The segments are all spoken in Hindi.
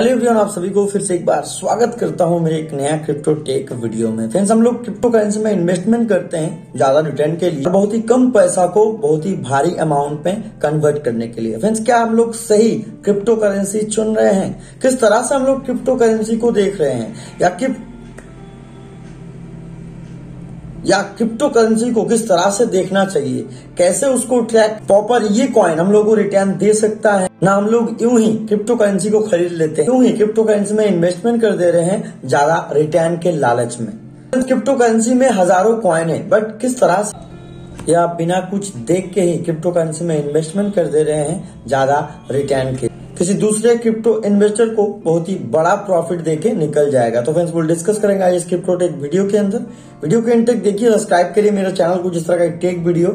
हेलो एवरीवन, आप सभी को फिर से एक बार स्वागत करता हूं मेरे एक नया क्रिप्टो टेक वीडियो में। फ्रेंड्स, हम लोग क्रिप्टो करेंसी में इन्वेस्टमेंट करते हैं ज्यादा रिटर्न के लिए और बहुत ही कम पैसा को बहुत ही भारी अमाउंट में कन्वर्ट करने के लिए। फ्रेंड्स, क्या हम लोग सही क्रिप्टो करेंसी चुन रहे हैं? किस तरह से हम लोग क्रिप्टो करेंसी को देख रहे हैं या क्रिप्टो करेंसी को किस तरह से देखना चाहिए, कैसे उसको ट्रैक प्रॉपर ये कॉइन हम लोगों को रिटर्न दे सकता है ना। हम लोग यूं ही क्रिप्टो करेंसी को खरीद लेते हैं, यूं ही क्रिप्टो करेंसी में इन्वेस्टमेंट कर दे रहे हैं ज्यादा रिटर्न के लालच में। क्रिप्टो करेंसी में हजारों कॉइन है, बट किस तरह से या बिना कुछ देख के ही क्रिप्टो करेंसी में इन्वेस्टमेंट कर दे रहे हैं ज्यादा रिटर्न के। किसी दूसरे क्रिप्टो इन्वेस्टर को बहुत ही बड़ा प्रॉफिट देके निकल जाएगा। तो फ्रेंड्स, वो डिस्कस करेंगे आज इस क्रिप्टो टेक वीडियो के अंदर। वीडियो के अंत तक देखिए, सब्सक्राइब करिए मेरा चैनल को, जिस तरह का tech video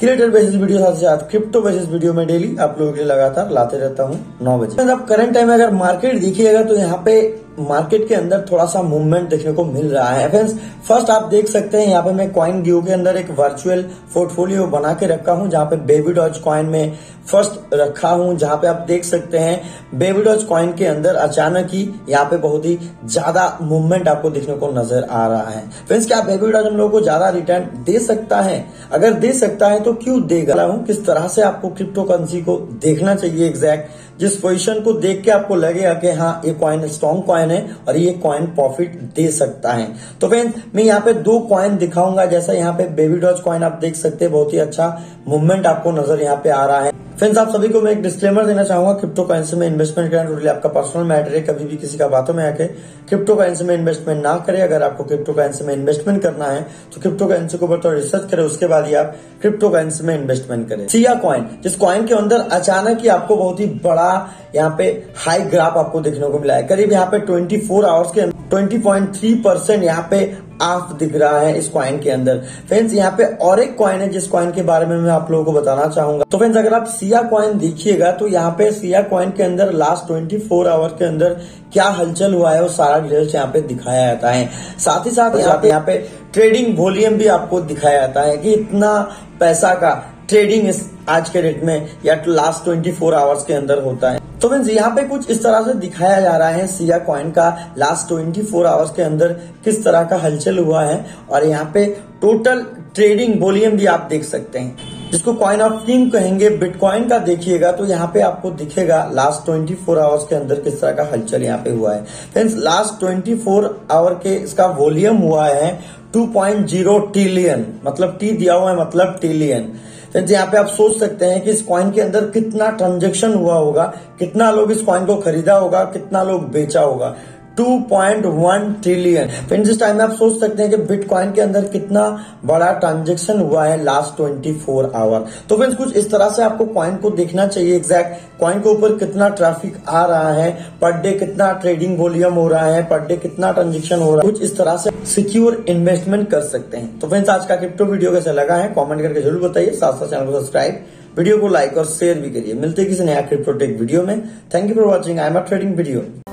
creator basis video साथ साथ क्रिप्टो बेसिस वीडियो में डेली आप लोगों के लिए लगातार लाते रहता हूँ 9 बजे। आप करंट टाइम में अगर मार्केट देखिएगा तो यहाँ पे मार्केट के अंदर थोड़ा सा मूवमेंट देखने को मिल रहा है। फ्रेंड्स, फर्स्ट आप देख सकते हैं यहाँ पे मैं CoinGecko के अंदर एक वर्चुअल पोर्टफोलियो बना के रखा हूँ, जहाँ पे बेबी डॉज कॉइन में फर्स्ट रखा हूँ, जहाँ पे आप देख सकते हैं बेबी डॉज कॉइन के अंदर अचानक ही यहाँ पे बहुत ही ज्यादा मूवमेंट आपको देखने को नजर आ रहा है। फ्रेंड्स, क्या बेबी डॉज हम लोगों को ज्यादा रिटर्न दे सकता है? अगर दे सकता है तो क्यों देगा हूँ। किस तरह से आपको क्रिप्टो करेंसी को देखना चाहिए एग्जैक्ट, जिस पोजीशन को देख के आपको लगेगा कि हाँ ये कॉइन स्ट्रॉन्ग कॉइन है और ये कॉइन प्रॉफिट दे सकता है। तो फ्रेंड्स, मैं यहाँ पे दो कॉइन दिखाऊंगा। जैसा यहाँ पे बेबी डॉज कॉइन आप देख सकते हैं, बहुत ही अच्छा मूवमेंट आपको नजर यहाँ पे आ रहा है। फ्रेंड्स, आप सभी को मैं एक डिस्क्लेमर देना चाहूंगा, क्रिप्टो करेंसी में इन्वेस्टमेंट करना टोटली आपका पर्सनल मैटर है। कभी भी किसी का बातों में आके क्रिप्टो करेंसी में इन्वेस्टमेंट ना करें। अगर आपको क्रिप्टो करेंसी में इन्वेस्टमेंट करना है तो क्रिप्टो करेंसी के ऊपर थोड़ा रिसर्च करें, उसके बाद ही आप क्रिप्टो करेंसी में इन्वेस्टमेंट करें। सिया कॉइन, जिस कॉइन के अंदर अचानक ही आपको बहुत ही बड़ा यहाँ पे हाई ग्राफ आपको देखने को मिला है। करीब यहाँ पे 24 आवर्स के 20.3% यहाँ पे ऑफ दिख रहा है इस कॉइन के अंदर। फ्रेंड्स, यहाँ पे और एक कॉइन है जिस कॉइन के बारे में मैं आप लोगों को बताना चाहूंगा। तो फ्रेंड्स, अगर आप सिया कॉइन देखिएगा तो यहाँ पे सिया कॉइन के अंदर लास्ट 24 आवर के अंदर क्या हलचल हुआ है वो सारा डिटेल्स यहाँ पे दिखाया जाता है। साथ ही साथ यहाँ पे ट्रेडिंग वॉल्यूम भी आपको दिखाया जाता है कि इतना पैसा का ट्रेडिंग आज के डेट में या लास्ट 24 आवर्स के अंदर होता है। तो फ्रेंड्स, यहाँ पे कुछ इस तरह से दिखाया जा रहा है सिया कॉइन का लास्ट 24 आवर्स के अंदर किस तरह का हलचल हुआ है। और यहाँ पे टोटल ट्रेडिंग वॉल्यूम भी आप देख सकते हैं, जिसको कॉइन ऑफ किंग कहेंगे बिटकॉइन का। देखिएगा तो यहाँ पे आपको दिखेगा लास्ट 24 आवर्स के अंदर किस तरह का हलचल यहाँ पे हुआ है। फ्रेंड्स, लास्ट 24 आवर के इसका वॉल्यूम हुआ है 2.0 ट्रिलियन, मतलब टी दिया हुआ है, मतलब ट्रिलियन। फ्रेंड्स, यहाँ पे आप सोच सकते हैं कि इस कॉइन के अंदर कितना ट्रांजेक्शन हुआ होगा, कितना लोग इस कॉइन को खरीदा होगा, कितना लोग बेचा होगा। 2.1 ट्रिलियन। फ्रेंड्स, इस टाइम में आप सोच सकते हैं कि बिटकॉइन के अंदर कितना बड़ा ट्रांजेक्शन हुआ है लास्ट 24 आवर। तो फ्रेंड्स, कुछ इस तरह से आपको कॉइन को देखना चाहिए। एग्जैक्ट कॉइन के ऊपर कितना ट्रैफिक आ रहा है पर डे, कितना ट्रेडिंग वॉल्यूम हो रहा है पर डे, कितना ट्रांजेक्शन हो रहा है, कुछ इस तरह से सिक्योर इन्वेस्टमेंट कर सकते हैं। तो फ्रेंड्स, आज का क्रिप्टो वीडियो कैसा लगा है कॉमेंट करके जरूर बताइए। साथ साथ चैनल को सब्सक्राइब, वीडियो को लाइक और शेयर भी करिए। मिलते हैं किसी नया क्रिप्टो टेक वीडियो में। Thank you for watching. I am a trading video.